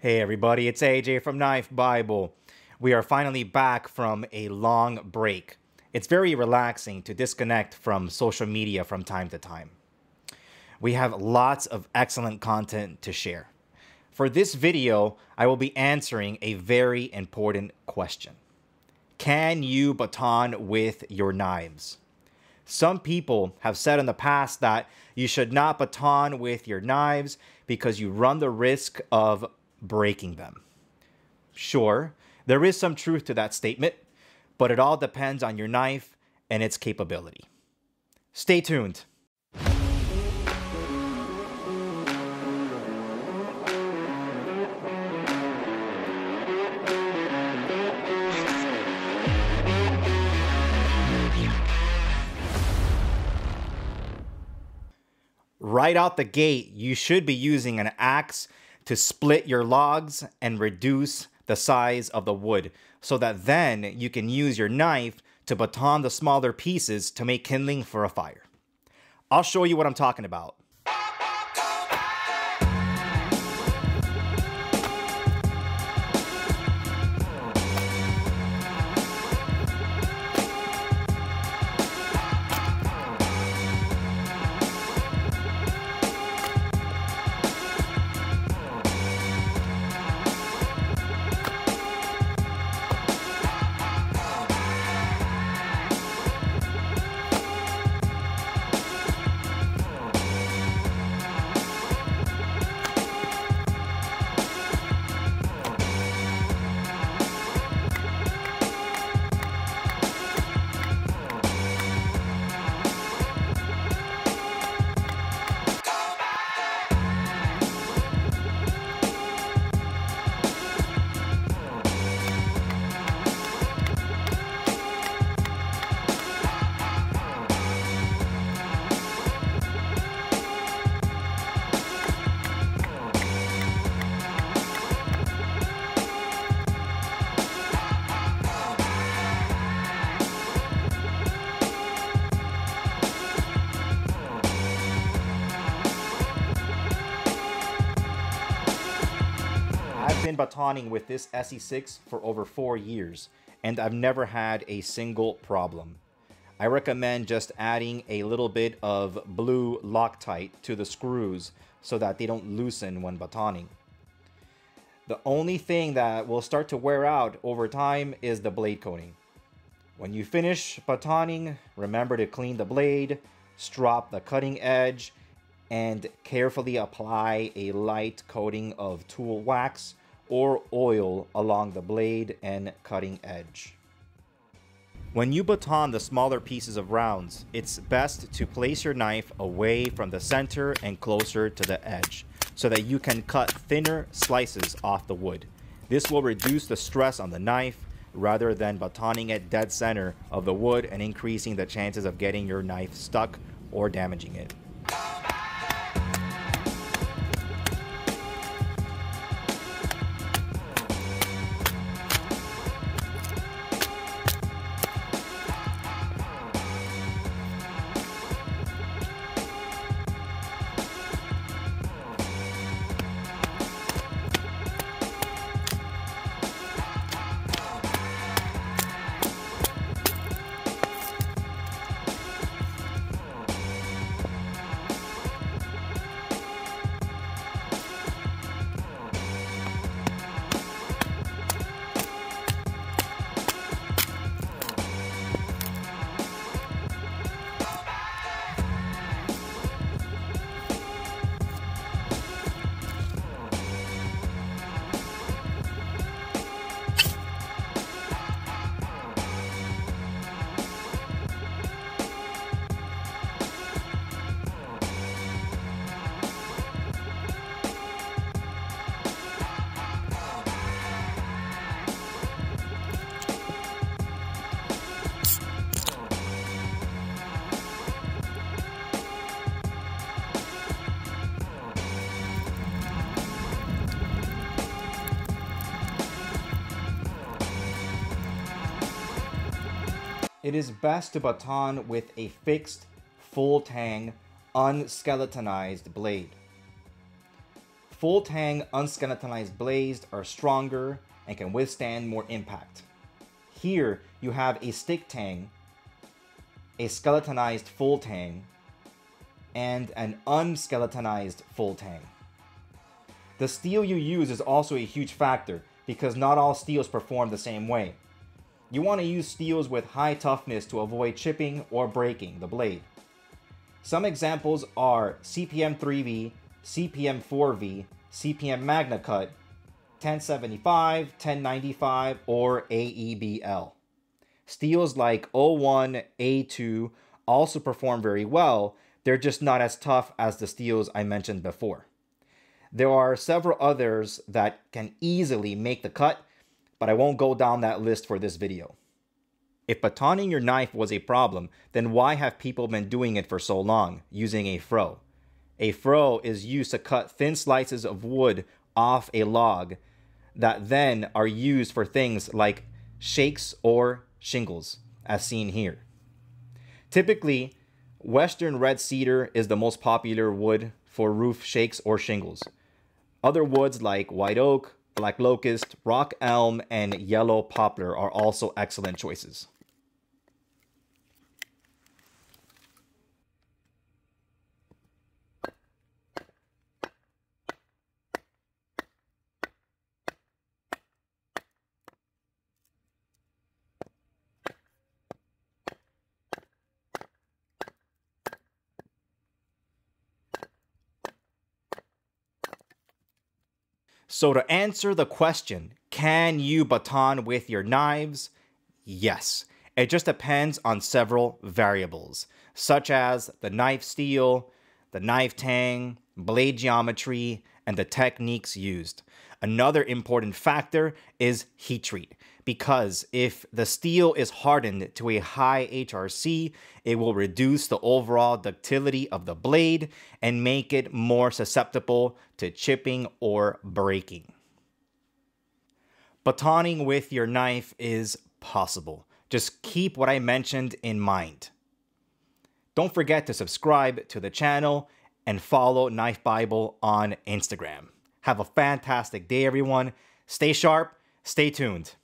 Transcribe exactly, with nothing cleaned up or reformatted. Hey everybody, it's A J from Knife Bible. We are finally back from a long break. It's very relaxing to disconnect from social media from time to time. We have lots of excellent content to share. For this video, I will be answering a very important question. Can you baton with your knives? Some people have said in the past that you should not baton with your knives because you run the risk of breaking them. Sure, there is some truth to that statement, but it all depends on your knife and its capability. Stay tuned. Right out the gate, you should be using an axe to split your logs and reduce the size of the wood so that then you can use your knife to baton the smaller pieces to make kindling for a fire. I'll show you what I'm talking about. Batoning with this S E six for over four years and I've never had a single problem. I recommend just adding a little bit of blue Loctite to the screws so that they don't loosen when batoning. The only thing that will start to wear out over time is the blade coating. When you finish batoning, remember to clean the blade, strop the cutting edge, and carefully apply a light coating of tool wax or oil along the blade and cutting edge. When you baton the smaller pieces of rounds, it's best to place your knife away from the center and closer to the edge so that you can cut thinner slices off the wood. This will reduce the stress on the knife rather than batoning at dead center of the wood and increasing the chances of getting your knife stuck or damaging it. It is best to baton with a fixed, full tang, unskeletonized blade. Full tang unskeletalized blades are stronger and can withstand more impact. Here you have a stick tang, a skeletonized full tang, and an unskeletonized full tang. The steel you use is also a huge factor because not all steels perform the same way. You want to use steels with high toughness to avoid chipping or breaking the blade. Some examples are C P M three V, C P M four V, C P M Magna Cut, ten seventy-five, ten ninety-five, or A E B L. Steels like O one, A two also perform very well, they're just not as tough as the steels I mentioned before. There are several others that can easily make the cut, but I won't go down that list for this video. If batoning your knife was a problem, then why have people been doing it for so long, using a fro? A fro is used to cut thin slices of wood off a log that then are used for things like shakes or shingles, as seen here. Typically, Western red cedar is the most popular wood for roof shakes or shingles. Other woods like white oak, black locust, rock elm, and yellow poplar are also excellent choices. So to answer the question, can you baton with your knives? Yes. It just depends on several variables, such as the knife steel, the knife tang, blade geometry, and the techniques used. Another important factor is heat treat, because if the steel is hardened to a high H R C, it will reduce the overall ductility of the blade and make it more susceptible to chipping or breaking. Batoning with your knife is possible. Just keep what I mentioned in mind. Don't forget to subscribe to the channel and follow Knife Bible on Instagram. Have a fantastic day, everyone. Stay sharp, stay tuned.